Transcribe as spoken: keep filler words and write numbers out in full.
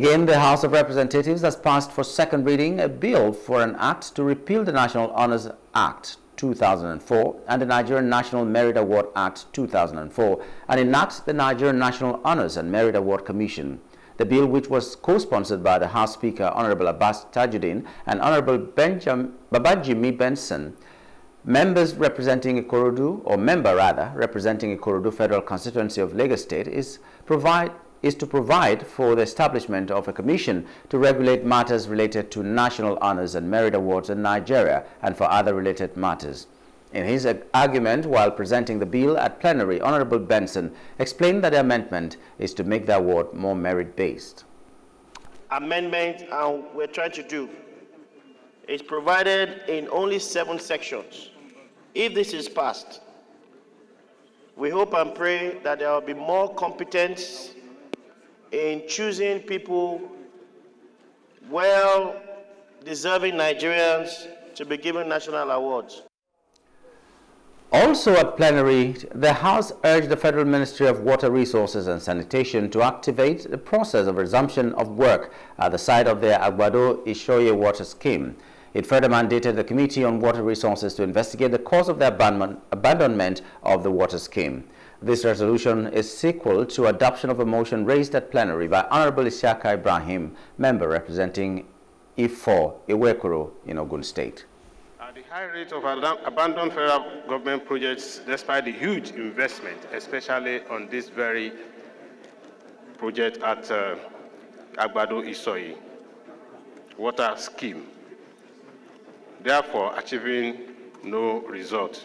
Again, the House of Representatives has passed for second reading a bill for an act to repeal the National Honors Act two thousand four and the Nigerian National Merit Award Act two thousand four and enact the Nigerian National Honors and Merit Award Commission. The bill, which was co-sponsored by the House Speaker Honorable Abbas Tajudeen and Honorable Benjam, Babajimi Benson, members representing Ikorodu, or member rather, representing Ikorodu Federal Constituency of Lagos State, is, provide, is to provide for the establishment of a commission to regulate matters related to national honors and merit awards in Nigeria and for other related matters. In his argument while presenting the bill at plenary, Honorable Benson explained that the amendment is to make the award more merit-based. Amendment, and we're trying to do, is provided in only seven sections. If this is passed, we hope and pray that there will be more competence in choosing people, well-deserving Nigerians, to be given national awards. Also at plenary, the House urged the Federal Ministry of Water Resources and Sanitation to activate the process of resumption of work at the site of the Agbado–Isoye water scheme. It further mandated the Committee on Water Resources to investigate the cause of the abandonment of the water scheme. This resolution is sequel to adoption of a motion raised at plenary by Honorable Isiaka Ibrahim, member representing Ifor Iwekoro in Ogun State. The high rate of abandoned federal government projects, despite the huge investment, especially on this very project at uh, Agbado–Isoye water scheme, therefore achieving no result.